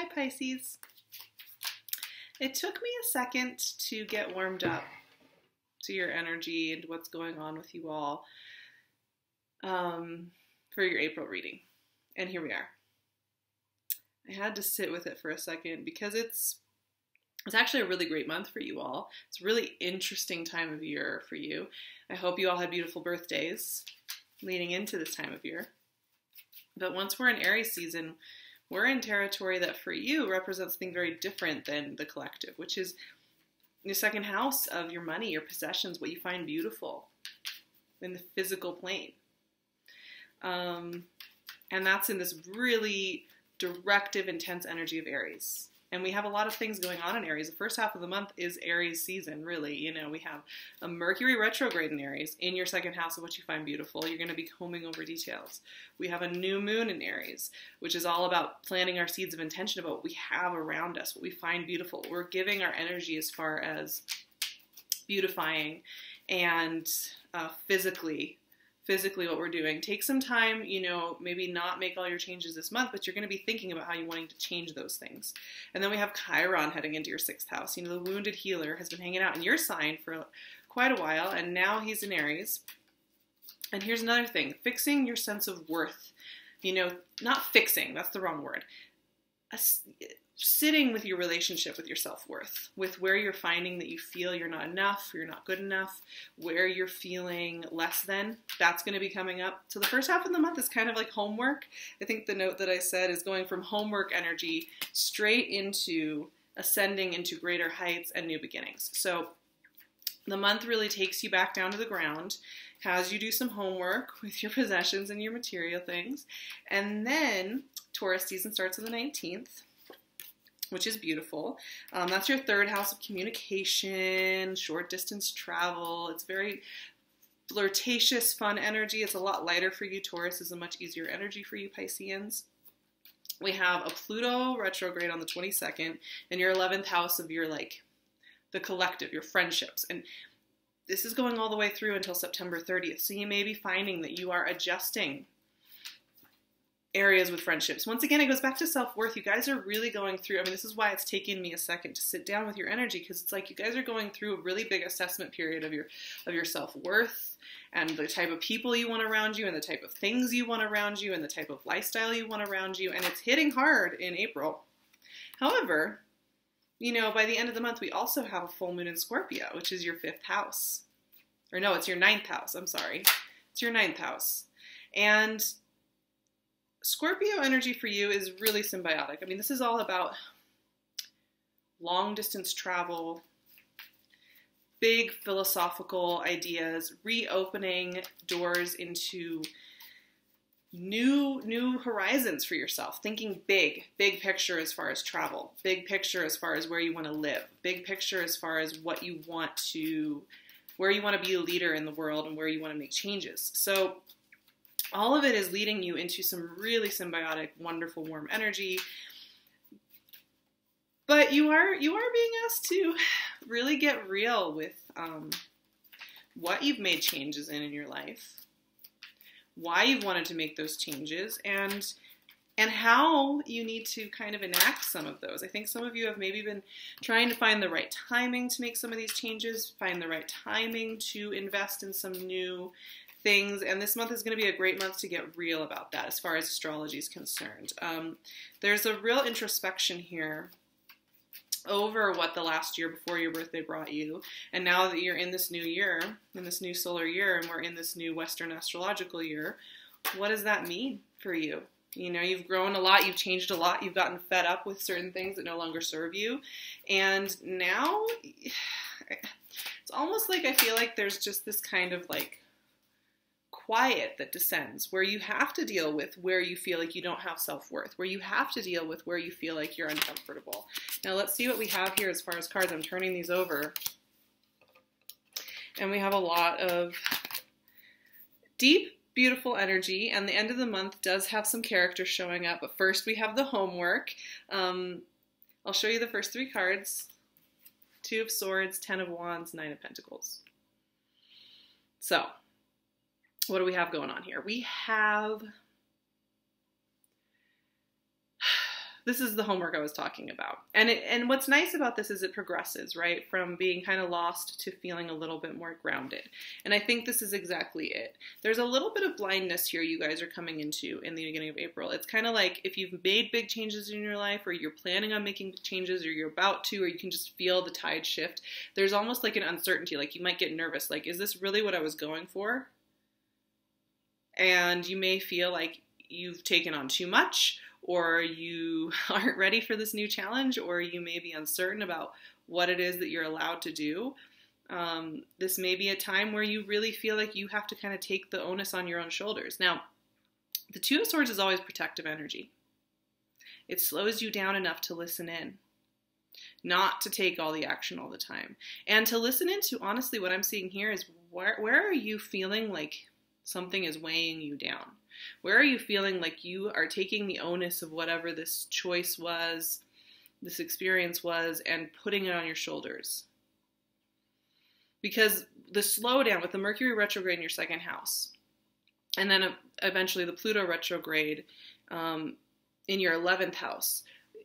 Hi, Pisces. It took me a second to get warmed up to your energy and what's going on with you all for your April reading. And here we are. I had to sit with it for a second because it's actually a really great month for you all. It's a really interesting time of year for you. I hope you all had beautiful birthdays leading into this time of year. But once we're in Aries season, we're in territory that for you represents something very different than the collective, which is your second house of your money, your possessions, what you find beautiful in the physical plane. And that's in this really directive, intense energy of Aries. And we have a lot of things going on in Aries. The first half of the month is Aries season, really. You know, we have a Mercury retrograde in Aries in your second house of what you find beautiful. You're going to be combing over details. We have a new moon in Aries, which is all about planting our seeds of intention about what we have around us, what we find beautiful. We're giving our energy as far as beautifying and physically what we're doing. Take some time, you know, maybe not make all your changes this month, but you're going to be thinking about how you're wanting to change those things. And then we have Chiron heading into your sixth house. You know, the wounded healer has been hanging out in your sign for quite a while, and now he's in Aries. And here's another thing, fixing your sense of worth. You know, not fixing, that's the wrong word. Sitting with your relationship with your self-worth, with where you're finding that you feel you're not enough, you're not good enough, where you're feeling less than, that's going to be coming up. So the first half of the month is kind of like homework. I think the note that I said is going from homework energy straight into ascending into greater heights and new beginnings. So the month really takes you back down to the ground, has you do some homework with your possessions and your material things, and then Taurus season starts on the 19th. Which is beautiful. That's your third house of communication, short distance travel. It's very flirtatious, fun energy. It's a lot lighter for you. Taurus is a much easier energy for you, Pisceans. We have a Pluto retrograde on the 22nd in your 11th house of your, like, the collective, your friendships. And this is going all the way through until September 30th. So you may be finding that you are adjusting areas with friendships. Once again, it goes back to self-worth. You guys are really going through, I mean, this is why it's taken me a second to sit down with your energy, because it's like you guys are going through a really big assessment period of your self-worth and the type of people you want around you and the type of things you want around you and the type of lifestyle you want around you, and it's hitting hard in April. However, you know, by the end of the month, we also have a full moon in Scorpio, which is your fifth house. Or no, it's your ninth house. I'm sorry. It's your ninth house. And Scorpio energy for you is really symbiotic. I mean, this is all about long distance travel, big philosophical ideas, reopening doors into new horizons for yourself, thinking big picture as far as travel, big picture as far as where you want to live, big picture as far as what you want to, where you want to be a leader in the world and where you want to make changes. So all of it is leading you into some really symbiotic, wonderful, warm energy. But you are being asked to really get real with what you've made changes in your life, why you've wanted to make those changes, and how you need to kind of enact some of those. I think some of you have maybe been trying to find the right timing to make some of these changes, find the right timing to invest in some new things, and this month is going to be a great month to get real about that as far as astrology is concerned. There's a real introspection here over what the last year before your birthday brought you, and now that you're in this new year, in this new solar year, and we're in this new Western astrological year, what does that mean for you? You know, you've grown a lot, you've changed a lot, you've gotten fed up with certain things that no longer serve you, and now it's almost like I feel like there's just this kind of like quiet that descends, where you have to deal with where you feel like you don't have self-worth, where you have to deal with where you feel like you're uncomfortable. Now let's see what we have here as far as cards. I'm turning these over. And we have a lot of deep, beautiful energy, and the end of the month does have some characters showing up, but first we have the homework. I'll show you the first three cards. 2 of Swords, 10 of Wands, 9 of Pentacles. So what do we have going on here? We have This is the homework I was talking about. And what's nice about this is it progresses, right? From being kind of lost to feeling a little bit more grounded. And I think this is exactly it. There's a little bit of blindness here you guys are coming into in the beginning of April. It's kind of like if you've made big changes in your life, or you're planning on making changes, or you're about to, or you can just feel the tide shift. There's almost like an uncertainty, like you might get nervous, like, is this really what I was going for? And you may feel like you've taken on too much, or you aren't ready for this new challenge, or you may be uncertain about what it is that you're allowed to do. This may be a time where you really feel like you have to kind of take the onus on your own shoulders. Now, the Two of Swords is always protective energy. It slows you down enough to listen in, not to take all the action all the time. And to listen into, honestly, what I'm seeing here is where are you feeling like something is weighing you down? Where are you feeling like you are taking the onus of whatever this choice was, this experience was, and putting it on your shoulders? Because the slowdown with the Mercury retrograde in your second house, and then eventually the Pluto retrograde in your 11th house,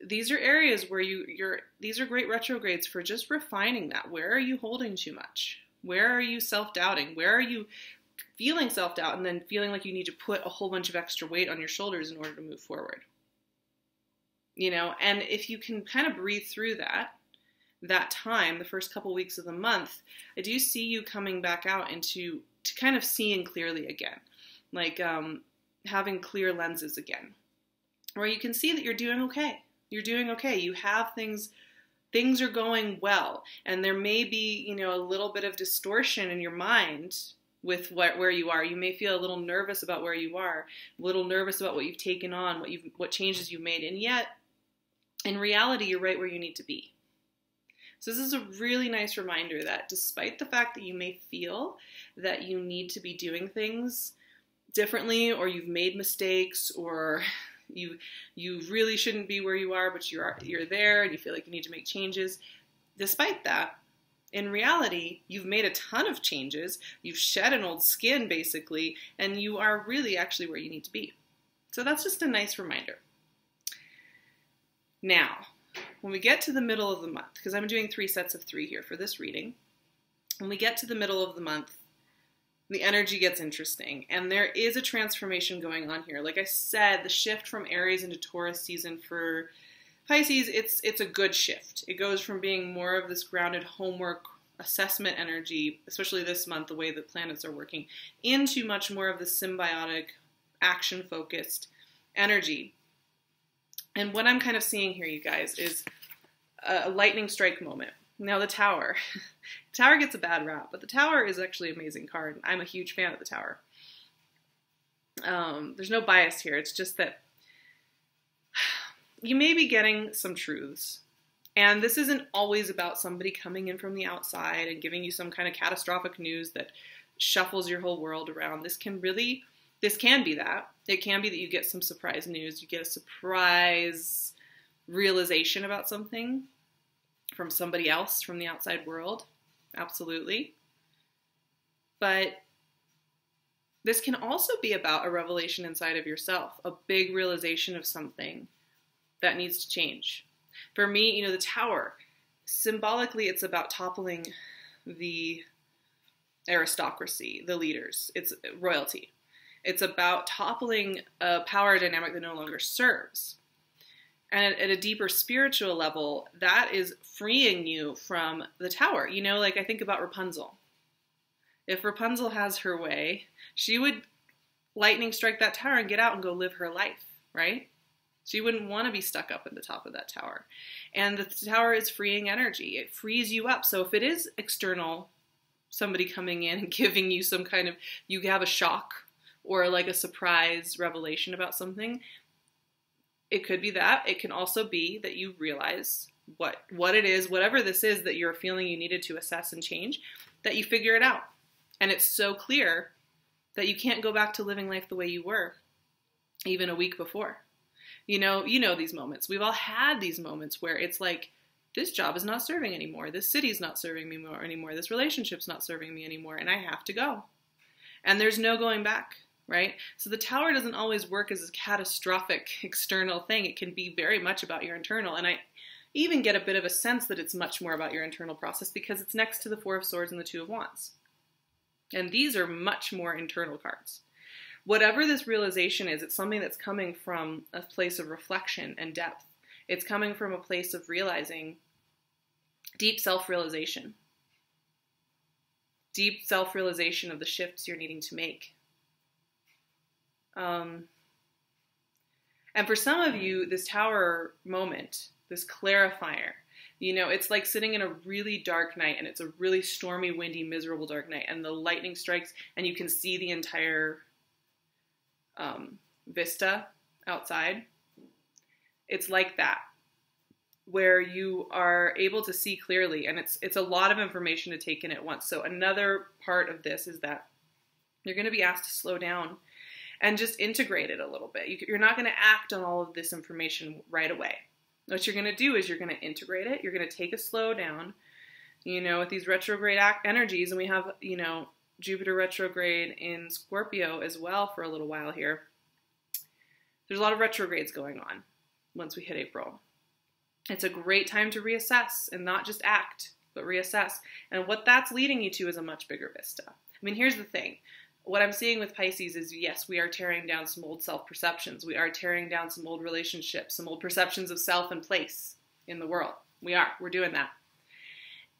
these are areas where these are great retrogrades for just refining that. Where are you holding too much? Where are you self-doubting? Where are you feeling self-doubt and then feeling like you need to put a whole bunch of extra weight on your shoulders in order to move forward? You know, and if you can kind of breathe through that time, the first couple weeks of the month, I do see you coming back out into to kind of seeing clearly again, like having clear lenses again, where you can see that you're doing okay. You're doing okay. You have things are going well, and there may be, you know, a little bit of distortion in your mind with where you are. You may feel a little nervous about where you are, a little nervous about what you've taken on, what changes you've made, and yet, in reality, you're right where you need to be. So this is a really nice reminder that despite the fact that you may feel that you need to be doing things differently, or you've made mistakes, or you really shouldn't be where you are, but you're there and you feel like you need to make changes, despite that, in reality, you've made a ton of changes, you've shed an old skin basically, and you are really actually where you need to be. So that's just a nice reminder. Now, when we get to the middle of the month, because I'm doing 3 sets of 3 here for this reading, when we get to the middle of the month, the energy gets interesting, and there is a transformation going on here. Like I said, the shift from Aries into Taurus season for Pisces, it's a good shift. It goes from being more of this grounded homework assessment energy, especially this month, the way the planets are working, into much more of the symbiotic, action-focused energy. And what I'm kind of seeing here, you guys, is a lightning strike moment. Now, the Tower. The Tower gets a bad rap, but the Tower is actually an amazing card, and I'm a huge fan of the Tower. There's no bias here. It's just that you may be getting some truths, and this isn't always about somebody coming in from the outside and giving you some kind of catastrophic news that shuffles your whole world around. This can be that. It can be that you get some surprise news, you get a surprise realization about something from somebody else, from the outside world, absolutely. But this can also be about a revelation inside of yourself, a big realization of something that needs to change. For me, you know, the Tower, symbolically, it's about toppling the aristocracy, the leaders. It's royalty. It's about toppling a power dynamic that no longer serves. And at a deeper spiritual level, that is freeing you from the Tower. You know, like I think about Rapunzel. If Rapunzel has her way, she would lightning strike that tower and get out and go live her life, right? So you wouldn't want to be stuck up at the top of that tower. And the Tower is freeing energy. It frees you up. So if it is external, somebody coming in and giving you some kind of, you have a shock or like a surprise revelation about something, it could be that. It can also be that you realize what it is, whatever this is that you're feeling you needed to assess and change, that you figure it out. And it's so clear that you can't go back to living life the way you were even a week before. You know these moments. We've all had these moments where it's like, this job is not serving anymore. This city's not serving me anymore. This relationship's not serving me anymore. And I have to go. And there's no going back. right? So the tower doesn't always work as a catastrophic external thing. It can be very much about your internal. And I even get a bit of a sense that it's much more about your internal process because it's next to the Four of Swords and the Two of Wands. And these are much more internal cards. Whatever this realization is, it's something that's coming from a place of reflection and depth. It's coming from a place of realizing deep self-realization. Deep self-realization of the shifts you're needing to make. And for some of you, this tower moment, this clarifier, you know, it's like sitting in a really dark night, and it's a really stormy, windy, miserable dark night, and the lightning strikes and you can see the entire vista outside. It's like that, where you are able to see clearly, and it's a lot of information to take in at once. So another part of this is that you're going to be asked to slow down and just integrate it a little bit. You're not going to act on all of this information right away. What you're going to do is you're going to integrate it. You're going to take a slow down, you know, with these retrograde energies. And we have, you know, Jupiter retrograde in Scorpio as well for a little while here. There's a lot of retrogrades going on once we hit April. It's a great time to reassess and not just act, but reassess. And what that's leading you to is a much bigger vista. I mean, here's the thing. What I'm seeing with Pisces is, yes, we are tearing down some old self-perceptions. We are tearing down some old relationships, some old perceptions of self and place in the world. We are. We're doing that.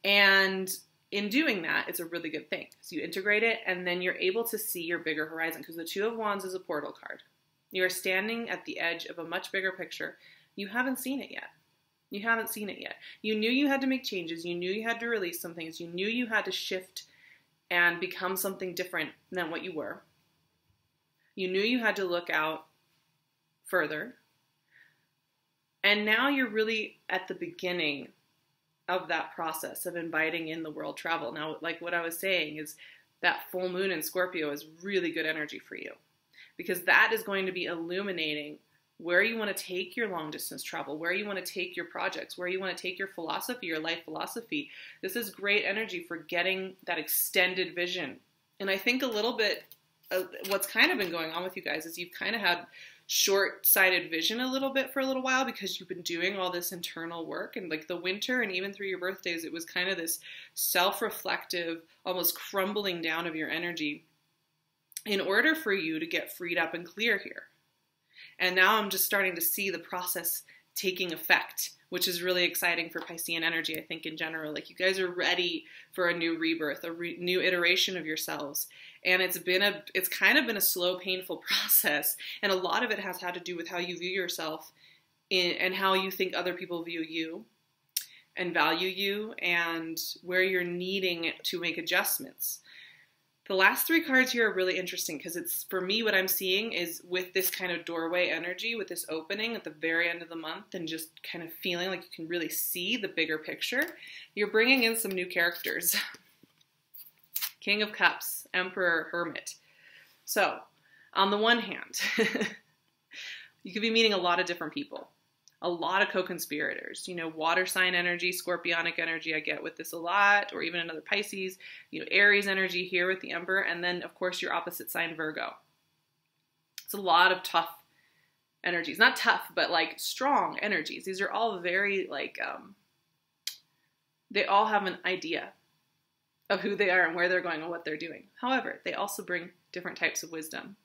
And in doing that, it's a really good thing. So you integrate it, and then you're able to see your bigger horizon, because the Two of Wands is a portal card. You're standing at the edge of a much bigger picture. You haven't seen it yet. You haven't seen it yet. You knew you had to make changes. You knew you had to release some things. You knew you had to shift and become something different than what you were. You knew you had to look out further. And now you're really at the beginning of that process of inviting in the world travel. Now, like what I was saying, is that full moon in Scorpio is really good energy for you, because that is going to be illuminating where you want to take your long distance travel, where you want to take your projects, where you want to take your philosophy, your life philosophy. This is great energy for getting that extended vision. And I think a little bit of what's kind of been going on with you guys is you've kind of had short-sighted vision a little bit for a little while, because you've been doing all this internal work, and like the winter and even through your birthdays, it was kind of this self-reflective, almost crumbling down of your energy in order for you to get freed up and clear here. And now I'm just starting to see the process taking effect, which is really exciting for Piscean energy, I think, in general. Like, you guys are ready for a new rebirth, a new iteration of yourselves. And it's kind of been a slow, painful process. And a lot of it has had to do with how you view yourself and how you think other people view you and value you, and where you're needing to make adjustments. The last three cards here are really interesting, because it's, for me, what I'm seeing is with this kind of doorway energy, with this opening at the very end of the month, and just kind of feeling like you can really see the bigger picture, you're bringing in some new characters. King of Cups, Emperor, Hermit. So, on the one hand, you could be meeting a lot of different people, a lot of co-conspirators, you know, water sign energy, scorpionic energy, I get with this a lot, or even another Pisces, you know, Aries energy here with the Emperor, and then, of course, your opposite sign, Virgo. It's a lot of tough energies. Not tough, but, like, strong energies. These are all very, like, they all have an idea of who they are and where they're going and what they're doing. However, they also bring different types of wisdom.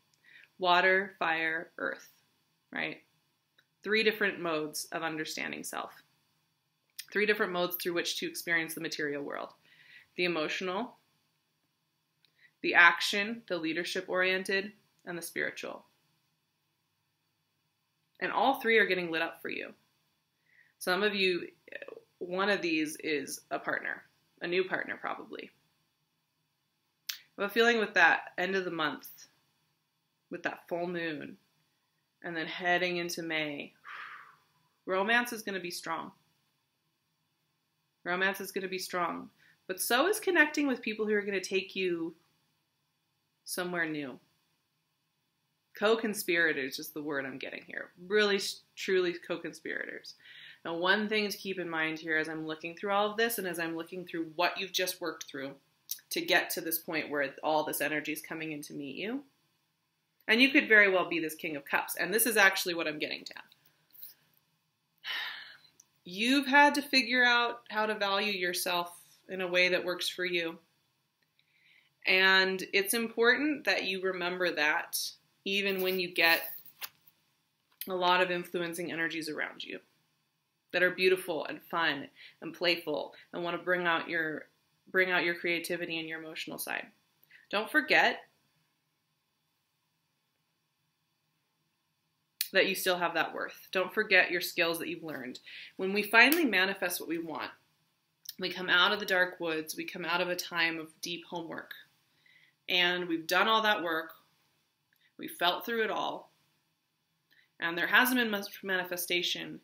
Water, fire, earth, right? Three different modes of understanding self. Three different modes through which to experience the material world. The emotional, the action, the leadership-oriented, and the spiritual. And all three are getting lit up for you. Some of you, one of these is a partner, a new partner probably. I have a feeling with that end of the month, with that full moon, and then heading into May, romance is going to be strong. Romance is going to be strong. But so is connecting with people who are going to take you somewhere new. Co-conspirators is the word I'm getting here. Really, truly co-conspirators. Now, one thing to keep in mind here as I'm looking through all of this, and as I'm looking through what you've just worked through to get to this point where all this energy is coming in to meet you, And you could very well be this King of Cups. And this is actually what I'm getting to. You've had to figure out how to value yourself in a way that works for you. And it's important that you remember that even when you get a lot of influencing energies around you that are beautiful and fun and playful and want to bring out your creativity and your emotional side. Don't forget that you still have that worth. Don't forget your skills that you've learned. When we finally manifest what we want, we come out of the dark woods, we come out of a time of deep homework, and we've done all that work, we felt through it all, and there hasn't been much manifestation,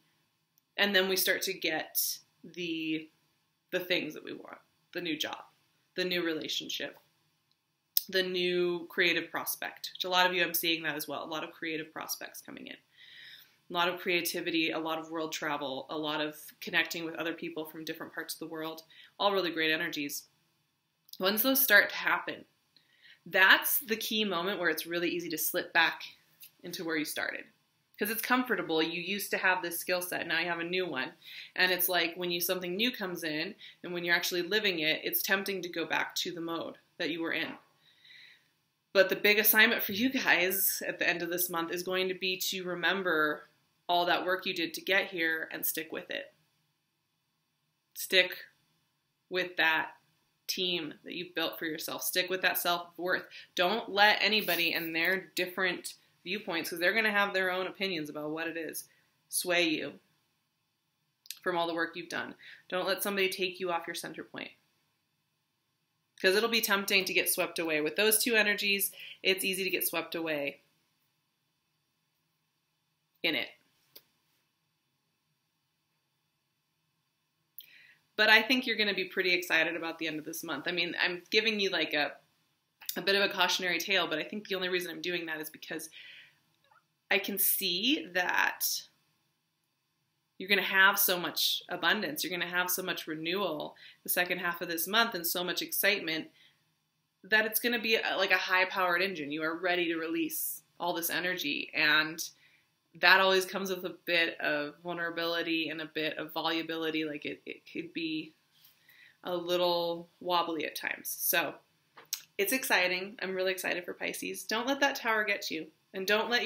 and then we start to get the things that we want, the new job, the new relationship, the new creative prospect, which a lot of you, I'm seeing that as well, a lot of creative prospects coming in. A lot of creativity, a lot of world travel, a lot of connecting with other people from different parts of the world, all really great energies. Once those start to happen, that's the key moment where it's really easy to slip back into where you started. Because it's comfortable. You used to have this skill set, now you have a new one. And it's like when you something new comes in and when you're actually living it, it's tempting to go back to the mode that you were in. But the big assignment for you guys at the end of this month is going to be to remember all that work you did to get here and stick with it. Stick with that team that you've built for yourself. Stick with that self-worth. Don't let anybody and their different viewpoints, because they're going to have their own opinions about what it is, sway you from all the work you've done. Don't let somebody take you off your center point, because it'll be tempting to get swept away. With those two energies, it's easy to get swept away in it. But I think you're going to be pretty excited about the end of this month. I mean, I'm giving you like a bit of a cautionary tale, but I think the only reason I'm doing that is because I can see that you're going to have so much abundance. You're going to have so much renewal the second half of this month and so much excitement that it's going to be like a high-powered engine. You are ready to release all this energy, and that always comes with a bit of vulnerability and a bit of volubility. Like it could be a little wobbly at times. So it's exciting. I'm really excited for Pisces. Don't let that tower get you, and don't let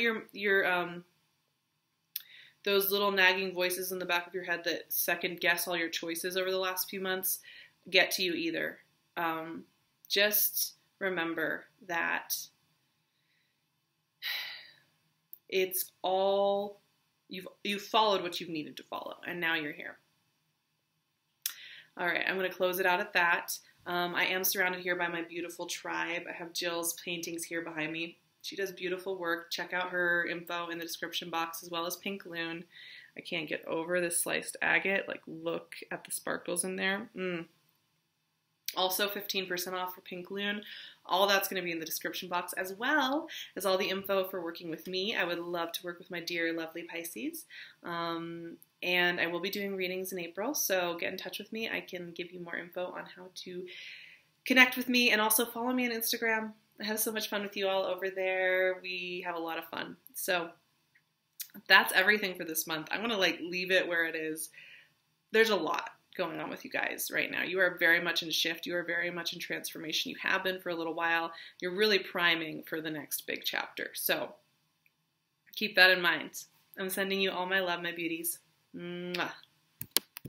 those little nagging voices in the back of your head that second guess all your choices over the last few months get to you either. Just remember that it's all, you've followed what you've needed to follow, and now you're here. All right, I'm going to close it out at that. I am surrounded here by my beautiful tribe. I have Jill's paintings here behind me. She does beautiful work. Check out her info in the description box, as well as PinkLune. I can't get over this sliced agate. Like, look at the sparkles in there. Also, 15% off for PinkLune. All that's going to be in the description box, as well as all the info for working with me. I would love to work with my dear, lovely Pisces. And I will be doing readings in April, so get in touch with me. I can give you more info on how to connect with me, and also follow me on Instagram. I have so much fun with you all over there. We have a lot of fun. So that's everything for this month. I'm going to leave it where it is. There's a lot going on with you guys right now. You are very much in shift. You are very much in transformation. You have been for a little while. You're really priming for the next big chapter. So keep that in mind. I'm sending you all my love, my beauties. Mwah.